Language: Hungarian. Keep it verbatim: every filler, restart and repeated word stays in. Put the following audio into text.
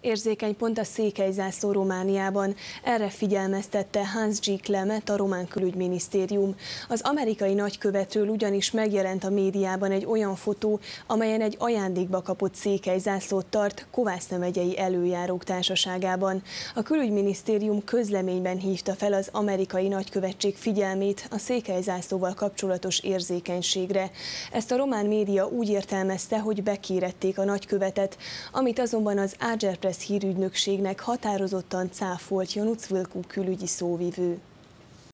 érzékeny pont a székelyzászló Romániában. Erre figyelmeztette Hans G. Klemmet, a román külügyminisztérium. Az amerikai nagykövetről ugyanis megjelent a médiában egy olyan fotó, amelyen egy ajándékba kapott székelyzászlót tart Kovászna megyei előjárók társaságában. A külügyminisztérium közleményben hívta fel az amerikai nagykövetség figyelmét a székelyzászlóval kapcsolatos érzékenységre. Ezt a román média úgy értelmezte, hogy bekérették a nagykövetet, amit azonban az Agerpres hírügynökségnek határozottan cáfolt Jonuc Vâlcu külügyi szóvivő.